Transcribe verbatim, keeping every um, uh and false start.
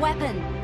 Weapon.